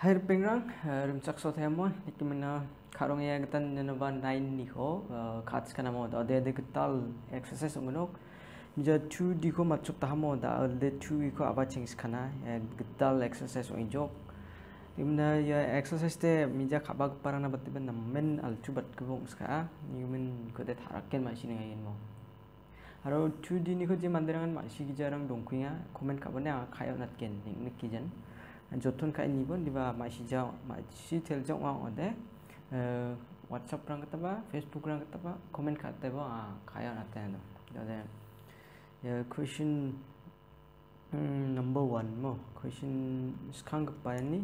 Her pingrang rumcak so themon ikimena karong ya getan nenova 9 niho khats kana mo da de getal exercise ungunok mija 2 diko machuk tahamo da de 2 iko abachings kana getal exercise unjok imna ya exercise te mija khabak parana batben namen alchubat kebong ska human ko de tharakken machine ngin mo aro 2 diniko je manderangan machi gijarang dongkuya comment kabona khayonat ken nik kijan Jotun ka ini pun diba masih jauh, masih teljauh orang ada. WhatsApp orang ketapa, Facebook orang ketapa, komen ketapa, kaya nanti tu. Jadi, question number one mo, question sekarang kepayan ni,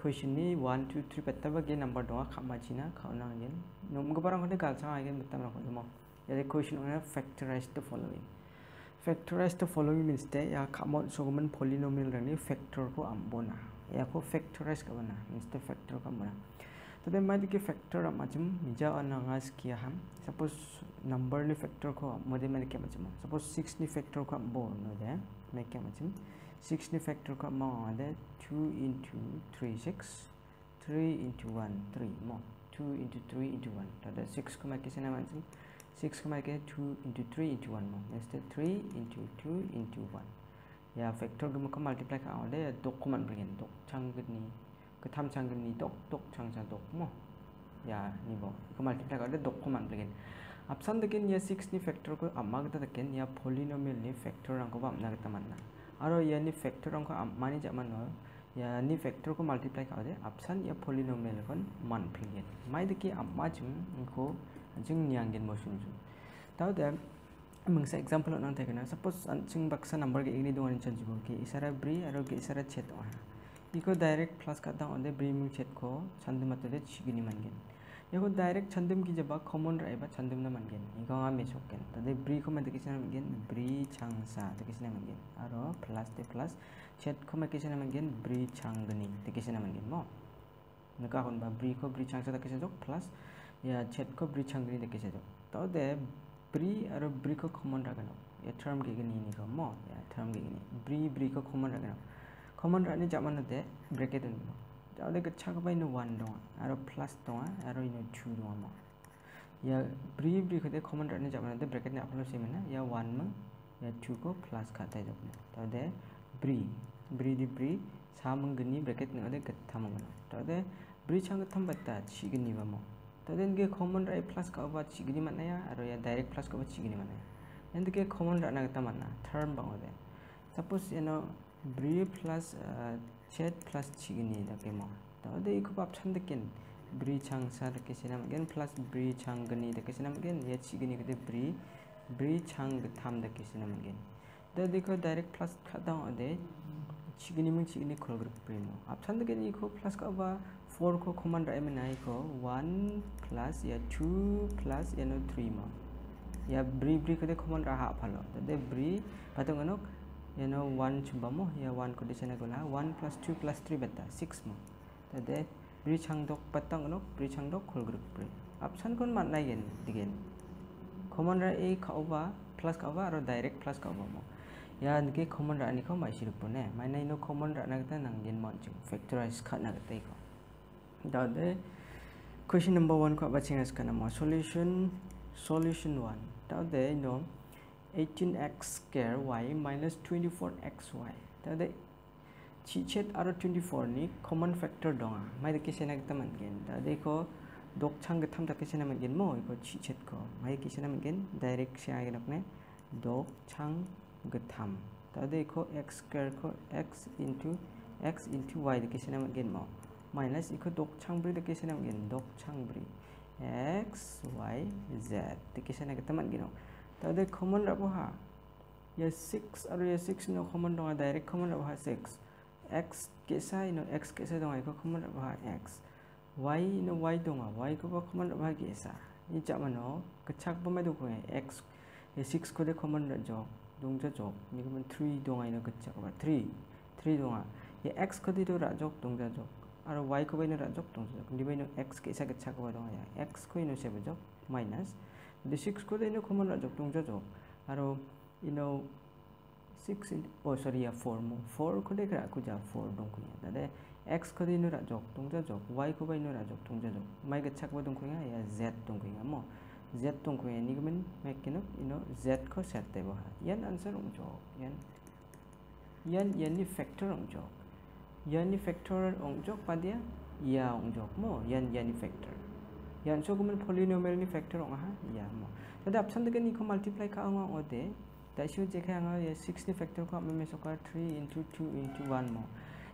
question ni 1, 2, 3 betapa je number dua kama cina, kau nang je. Nombor orang kau ni kalsang aje betapa nak mo. Jadi question orang factorize the following. Factorize the following means that ya kamu sokomen polynomial rani factor ko ambona ya ko factorize kabana means the factor kabana tadi madi ke factor macam mija anangas kia ham suppose number ni factor ko madi madi ke macam suppose 6 ni factor ko ambona ada make ke macam 6 ni factor ko mau ada 2 into 3 6 3 into 1 3 mau 2 into 3 into 1 ada 6 ko make sana macam 6 koma ke 2 into 3 into 1 mo instead 3 into 2 into 1 ya factor gum ko multiply ka ode dokumen bringen dok changgni ke tham changgni dok dok changsa dok mo ya ni bo ko multiply ka ode dokumen bringen option dekin ya 6 ni factor ko amagta dekin ya polynomial ni factor rang ko ba amna ta manna aro ya ni factor rang ko mani jaman no ya ni factor ko multiply ka ode option ya polynomial kon man bringen mai deki amma jum ko jeng niangin motion jum. Tahu tak? Mengsa example orang tak kena. Suppose jeng baksa number ke ini dengan incan jumbo ke isara beri atau ke isara chat orang. Iko direct plus kata orang deh beri mung chat ko cantum atau deh cikini mangin. Iko direct cantum ki jebak common raiba cantum na mangin. Iko orang macam kan. Tadi beri ko macam kisah mangin beri changsa kisah mangin. Atau plus deh plus chat ko macam kisah mangin beri changgni kisah mangin. Mo. Nuka kon bah beri ko beri changsa kisah jok plus या छेद को ब्री छंगरी देखे छेद तो दे ब्री अरो ब्री को कॉमन रखना या थर्म के गनी नहीं का मो या थर्म के गनी ब्री ब्री को कॉमन रखना कॉमन रखने जामन दे ब्रेकेट उन मो तो दे कच्चा को भाई नो 1 दों अरो प्लस दों अरो इनो 2 दों मो या ब्री ब्री को दे कॉमन रखने जामन दे ब्रेकेट ने अपनो सेम ना या 1 में या 2 को प्लस खाता है जब तो दे ब्री ब्री दी ब्री सामंग गनी ब्रेकेट ने दे गत्था मंगना तो दे ब्री छंग थम बत्ता छिगनी वा मो Tadin ke common right plus ka ba chigni mana ya aro ya direct plus ka ba chigni mana ya and ke common right na ta mana term ba ode suppose you know bri plus chat plus chigni da ke mo ta de iko ba option de ken bri changsa da ke sinam again plus bri changgni da ke sinam again ya chigni ke de bri chang tham da ke sinam again da dekho direct plus ka da ode chigni mung chigni khol group primo option de ken iko plus ka ba 4 को common right में ना ही को 1 plus या 2 plus या नो 3 माँ या ब्री ब्री को दे common रहा फलो तो दे ब्री बताऊँ गनो या नो 1 चुम्बा मो या 1 को दिशा ने गोला 1 plus 2 plus 3 बता 6 माँ तो दे ब्री छंगडोक बताऊँ गनो ब्री छंगडोक खोल ग्रुप ब्री ऑप्शन कौन मारना ही है दिखेन common right एक काउबा plus काउबा और direct plus काउबा मो या इनके common right निको मार्शिल पुने मायने इनो common right ना कितना नंगेन मार्चिंग factorize खाना कितना ही Jadi, question number 1 kau baca ni sekarang nama solution 1. Jadi, no 18x square y minus 24xy. Jadi, cicit arah 24 ni common factor dong. Mai dekai saya nak teman gen. Jadi, ko dok chang ketam dekai saya nak gen mau ikut cicit ko. Mai dekai saya nak gen direct saya akan apne dok chang ketam. Jadi, ko x square ko x into y dekai saya nak gen mau. Minus equal dokchangbri dekai sana mungkin dokchangbri x y z dekai sana kita mat gino. Tadi common apa ha? Ya 6 atau ya 6 no common dong direct common apa ha 6 x kesa no x kesa dong aku common apa ha x y no y dong y ko common apa kesa ini zaman no kecak pemain tu ko x ya 6 ko dek common jawab dong jawab ni common 3 dong ini kecak apa 3 dong ya x ko di tu rajok dong jawab आरो y को बेनो रजक दं दिबे no x के सागे छागो दं या x को इनो सेबो जक माइनस दि 6 को देनो कमन रजक दं जक आरो इनो 6 in oh sorry ya 4 mo 4 ko dekra aku ja 4 dong kuya dade x ko dinu ra jok dong ja jok y ko ba inu ra jok dong ja jok mai ga chak ba dong kuya ya z dong kuya mo z dong kuya ni gmin mek kino ino z ko set te ba yan answer ong jok yan yan ni factor ong jok yan ni factor ong jok pa dia ya ong jok mo yan ni factor yan so gmin polynomial ni factor ong ha ya mo dade option de ni ko multiply ka ong ode Dashu jekhanga ya 6 ni factor ko me soka 3 into 2 into 1 mo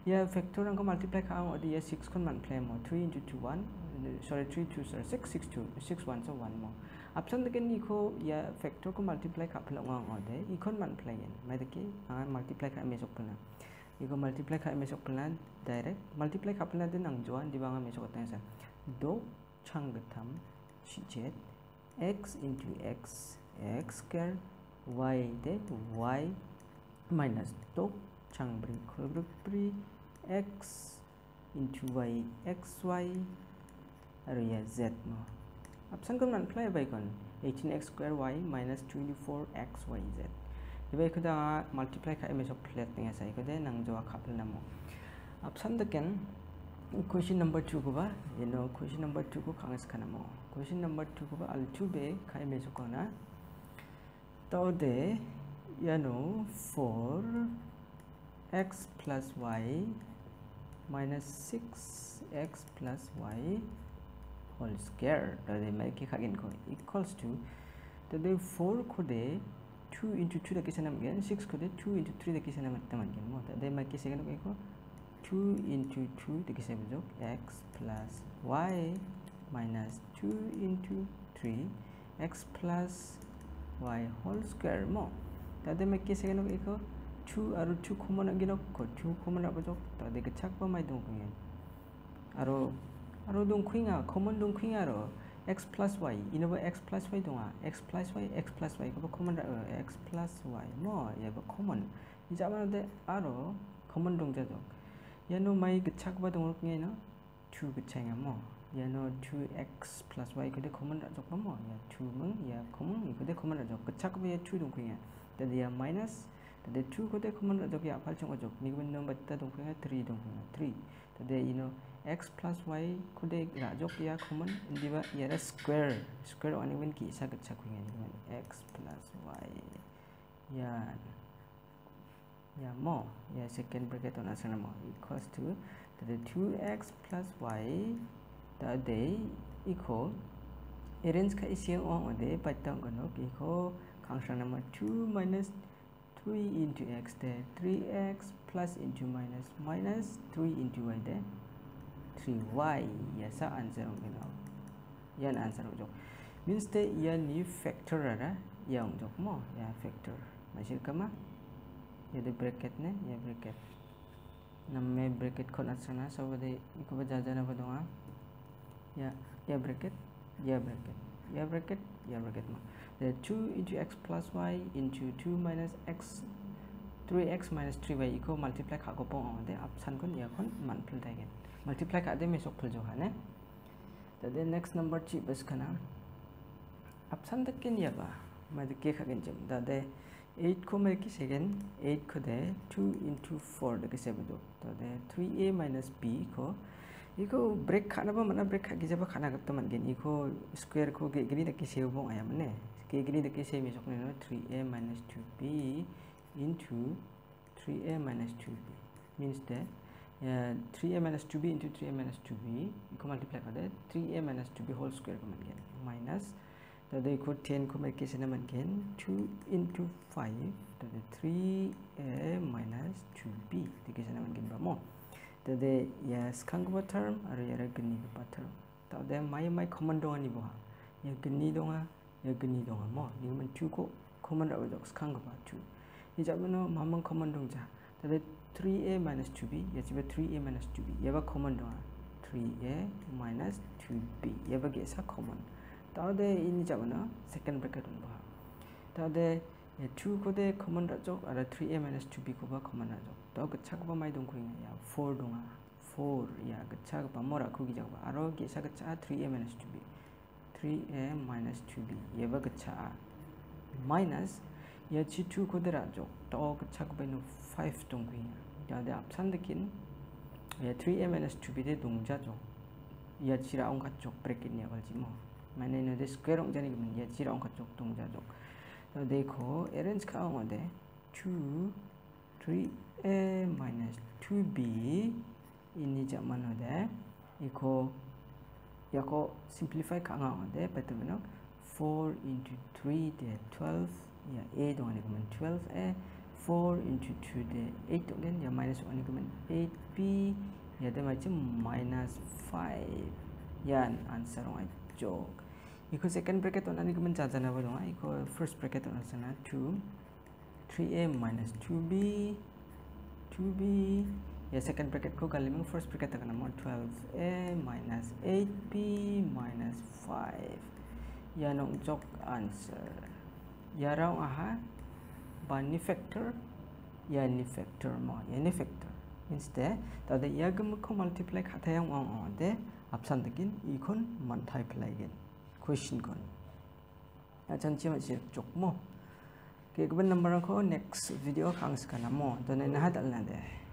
ya factor ang ko multiply ka ang odi ya 6 kon multiply mo 3 into 2 1 sorry 3 2 sorry 6 6 2 6 1 so 1 mo option de ni ko ya factor ko multiply ka phla ang ode ikon multiply yan mai de ki ang multiply ka me sok phla iko multiply ka me sok phla direct multiply ka phla de nang joan dibanga me sok ta sa do changtham chijet x into x x square y de y minus to changbri khobri x into y xy aru ya z mo option kon multiply by kon 18x square y minus 24xy z ibai ko da multiply ka image of plate ni asai ko de nang jawa khapna mo option the can question number 2 ko ba you know question number 2 ko khangas khana mo question number 2 ko ba al chu be khai image ko na Tode, you know, 4x plus y minus 6x plus y whole square. Tode, make it again equals to tode 4 kode 2 into 2 the case again, 6 kode 2 into 3 the case again. They make it again 2 into 2 the case x plus y minus 2 into 3 x plus y whole square mo tade me kise geno eko 2 aru 2 common agino ko 2 common abajok tade ke chakpa mai dong kingen aru dong khinga common dong khinga ro x plus y inoba x plus y donga x plus y ko common x plus y mo yeba common ijabana de aro common dong jadok yano mai ke chakpa dong ngeno 2 ke changa mo yano 2x plus y ko de common rajok mo ya 2 mung ya common ko de common rajok kachak be 2 dong khinga tade ya minus tade 2 ko de common rajok ya phal chung ajok ni gun number ta dong khinga 3 dong khinga 3 tade you know x plus y ko de rajok ya common indiba ya square one even ki sa kachak khinga x plus y ya ya mo ya second bracket on asana mo equals to tade 2x plus y Tade equal arrange ka isiang on ode patang ganok equal function number 2 minus 3 into x de 3x plus into minus 3 into y de 3y yasa answer ang ginaw yan answer ang jok means de yan ni factor ara yang jok mo ya factor masir kama ya de bracket ne ya bracket namme bracket kon asana so de iko bajajana badonga ya bracket ma the 2 into x plus y into 2 minus x 3x minus 3y equal multiply ka ko pong de option kon ya kon multiply again multiply ka de mesok phul jo hane the next number chi bas kana option de kin ya ba ma de ke again jam the 8 ko me ki second 8 ko de 2 into 4 de ke se do the 3a minus b ko Iko break khana ba mana break khagi jaba khana gap taman gen iko square ko ge gini daki se bong ayam ne ge gini daki se mi sokne no 3a minus 2b into 3a minus 2b means that 3a minus 2b into 3a minus 2b iko multiply ka de 3a minus 2b whole square ko man gen minus the iko 10 ko me kise naman gen 2 into 5 the 3a minus 2b dikise naman gen ba mo Tade ya skangba term aru ya gni ba term tade mai common dong ani ba ya gni donga mo ni man 2 ko common aru jok skangba 2 ni jamano mamang common dong ja tade 3a minus 2b ya jiba 3a minus 2b ya ba common donga 3a minus 2b ya ba ge sa common tade ini jamano second bracket on ba tade ya 2 ko de common ra jok ara 3a minus 2b ko ba common ra jok to gachak ba mai dong ko ya 4 donga 4 ya gachak ba mora ko gi jaba aro ge sa gacha 3a minus 2b ya ba gacha minus ya G2 그대로 하죠. 또 그 작업에는 5 동기 야 내 앞산 느낀 ya 3m-2b대 동자죠. ya 지라온 가쪽 브레킷이야 걸지 뭐 만에는 내 스퀘어롱 자니기면 ya 지라온 가쪽 동자죠. 네코 에렌스 가운데 3a-2b ini zaman ada iko ya ko simplify ka ngade betul benar 4 into 3 dia 12 ya a dengan argumen 12a 4 into 2 dia 8 dengan ya minus argumen 8b ya ada macam -5 ya answer orang jog iko second bracket on argumen jajan apa dong iko first bracket on sana 2 3a minus 2b 2b ya second bracket ko kali meng first bracket akan nomor 12a minus 8b minus 5 ya nong jok answer ya raung aha bani factor ya ni factor mo ya ni factor instead tada ya gem ko multiply kata yang on de absan takin ikon multiply gen question kon ya chanchi ma sir jok mo ke ben number ko next video khang skana mo to na hadal na de